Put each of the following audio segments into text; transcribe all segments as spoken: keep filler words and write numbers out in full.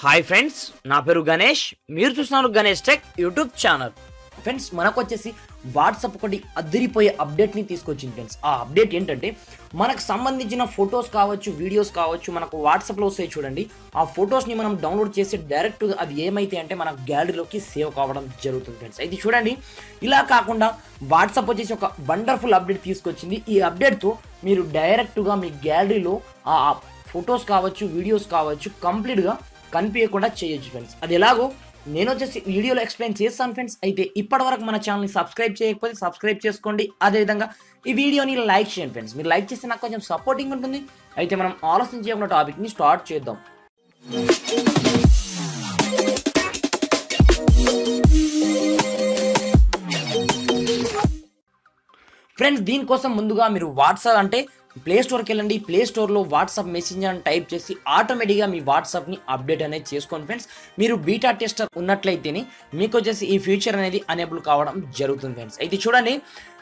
Hi friends, నా పేరు గణేష్. మీరు చూస్తున్నారు Ganesh tech YouTube channel. Friends, మనకు వచ్చేసి వాట్సాప్ ఒకటి అదిరిపోయే అప్డేట్ని తీసుకొచ్చింది. ఫ్రెండ్స్, ఆ అప్డేట్ ఏంటంటే మనకు సంబంధించిన ఫొటోస్ కావచ్చు, వీడియోస్ కావచ్చు, మనకు వాట్సాప్లో వస్తాయి చూడండి. ఆ ఫొటోస్ని మనం డౌన్లోడ్ చేసి డైరెక్ట్గా అవి ఏమైతే అంటే మనకు గ్యాలరీలోకి సేవ్ కావడం జరుగుతుంది. ఫ్రెండ్స్, అయితే చూడండి, ఇలా కాకుండా వాట్సాప్ వచ్చేసి ఒక వండర్ఫుల్ అప్డేట్ తీసుకొచ్చింది. ఈ అప్డేట్తో మీరు డైరెక్ట్గా మీ గ్యాలరీలో ఆ ఫొటోస్ కావచ్చు, వీడియోస్ కావచ్చు కంప్లీట్గా కనిపించకుండా చేయొచ్చు. ఫ్రెండ్స్, అది ఎలాగో నేను వచ్చేసి వీడియోలో ఎక్స్ప్లెయిన్ చేస్తాను. ఫ్రెండ్స్, అయితే ఇప్పటివరకు మన ఛానల్ని సబ్స్క్రైబ్ చేయకపోతే సబ్స్క్రైబ్ చేసుకోండి. అదేవిధంగా ఈ వీడియోని లైక్ చేయండి. ఫ్రెండ్స్, మీరు లైక్ చేస్తే నాకు కొంచెం సపోర్టింగ్ ఉంటుంది. అయితే మనం ఆలోచించే ఉన్న టాపిక్ని స్టార్ట్ చేద్దాం. ఫ్రెండ్స్, దీనికోసం ముందుగా మీరు వాట్సాప్ అంటే ప్లే స్టోర్కి వెళ్ళండి. ప్లే స్టోర్లో వాట్సాప్ మెసేంజర్ అని టైప్ చేసి ఆటోమేటిక్గా మీ వాట్సాప్ని అప్డేట్ అనేది చేసుకోండి. ఫ్రెండ్స్, మీరు బీటా టెస్టర్ ఉన్నట్లయితేనే మీకు వచ్చేసి ఈ ఫీచర్ అనేది అనేబుల్ కావడం జరుగుతుంది. ఫ్రెండ్స్, అయితే చూడండి,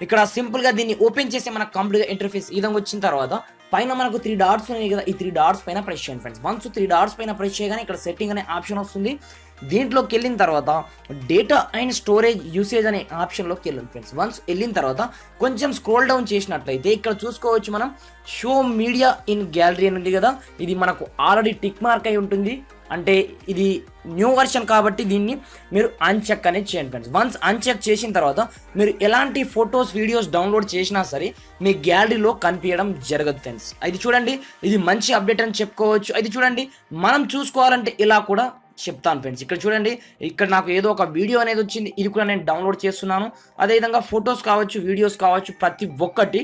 ఇక్కడ సింపుల్గా దీన్ని ఓపెన్ చేసి మనకు కంప్లీట్గా ఇంటర్ఫేస్ ఈ విధంగా వచ్చిన తర్వాత పైన మనకు త్రీ డాట్స్ ఉన్నాయి కదా, ఈ త్రీ డాట్స్ పైన ప్రెస్ చేయండి. ఫ్రెండ్స్, వన్స్ త్రీ డాట్స్ పైన ప్రెస్ చేయగానే ఇక్కడ సెట్టింగ్ అనే ఆప్షన్ వస్తుంది. దీంట్లోకి వెళ్ళిన తర్వాత డేటా అండ్ స్టోరేజ్ యూసేజ్ అనే ఆప్షన్లోకి వెళ్ళండి. ఫ్రెండ్స్, వన్స్ వెళ్ళిన తర్వాత కొంచెం స్క్రోల్ డౌన్ చేసినట్లయితే ఇక్కడ చూసుకోవచ్చు మనం షో మీడియా ఇన్ గ్యాలరీ అని ఉంది కదా, ఇది మనకు ఆల్రెడీ టిక్ మార్క్ అయి ఉంటుంది. అంటే ఇది న్యూ వర్షన్ కాబట్టి దీన్ని మీరు అన్చెక్ అనేది చేయండి. ఫ్రెండ్స్, వన్స్ అన్చెక్ చేసిన తర్వాత మీరు ఎలాంటి ఫొటోస్, వీడియోస్ డౌన్లోడ్ చేసినా సరే మీ గ్యాలరీలో కనిపించడం జరగదు. ఫ్రెండ్స్, అది చూడండి, ఇది మంచి అప్డేట్ అని చెప్పుకోవచ్చు. అది చూడండి, మనం చూసుకోవాలంటే ఇలా కూడా చెప్తాను. ఫ్రెండ్స్, ఇక్కడ చూడండి, ఇక్కడ నాకు ఏదో ఒక వీడియో అనేది వచ్చింది, ఇది కూడా నేను డౌన్లోడ్ చేస్తున్నాను. అదేవిధంగా ఫొటోస్ కావచ్చు, వీడియోస్ కావచ్చు, ప్రతి ఒక్కటి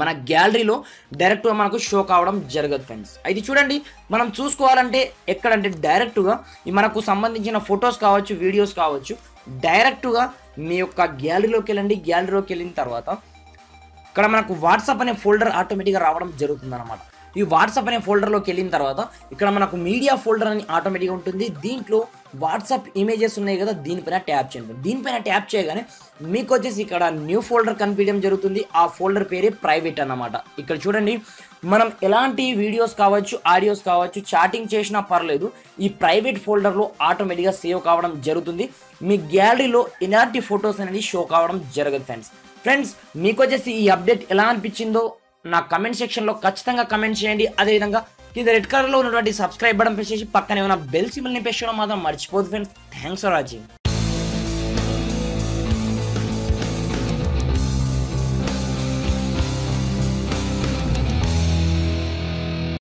మన గ్యాలరీలో డైరెక్ట్గా మనకు షో కావడం జరగదు. ఫ్రెండ్స్, అయితే చూడండి, మనం చూసుకోవాలంటే ఎక్కడంటే డైరెక్ట్గా మనకు సంబంధించిన ఫొటోస్ కావచ్చు, వీడియోస్ కావచ్చు డైరెక్ట్గా మీ యొక్క గ్యాలరీలోకి వెళ్ళండి. గ్యాలరీలోకి వెళ్ళిన తర్వాత ఇక్కడ మనకు వాట్సాప్ అనే ఫోల్డర్ ఆటోమేటిక్గా రావడం జరుగుతుంది అనమాట. ఈ వాట్సాప్ అనే ఫోల్డర్లోకి వెళ్ళిన తర్వాత ఇక్కడ మనకు మీడియా ఫోల్డర్ అని ఆటోమేటిక్గా ఉంటుంది. దీంట్లో వాట్సాప్ ఇమేజెస్ ఉన్నాయి కదా, దీనిపైన ట్యాప్ చేయండి. దీనిపైన ట్యాప్ చేయగానే మీకు వచ్చేసి ఇక్కడ న్యూ ఫోల్డర్ కనిపించడం జరుగుతుంది. ఆ ఫోల్డర్ పేరే ప్రైవేట్ అన్నమాట. ఇక్కడ చూడండి, మనం ఎలాంటి వీడియోస్ కావచ్చు, ఆడియోస్ కావచ్చు, చాటింగ్ చేసినా పర్లేదు, ఈ ప్రైవేట్ ఫోల్డర్లో ఆటోమేటిక్గా సేవ్ కావడం జరుగుతుంది. మీ గ్యాలరీలో ఎలాంటి ఫొటోస్ అనేది షో కావడం జరగదు. ఫ్రెండ్స్ ఫ్రెండ్స్ మీకు వచ్చేసి ఈ అప్డేట్ ఎలా అనిపించిందో నా కమెంట్ సెక్షన్లో ఖచ్చితంగా కమెంట్ చేయండి. అదేవిధంగా కింద రెడ్ కలర్లో ఉన్నటువంటి సబ్స్క్రైబ్ బటన్ ప్రెస్ చేసి పక్కనే ఉన్న బెల్ సింబల్ని ప్రెస్ చేయడం మాత్రం మర్చిపోదు. Friends, thanks for watching.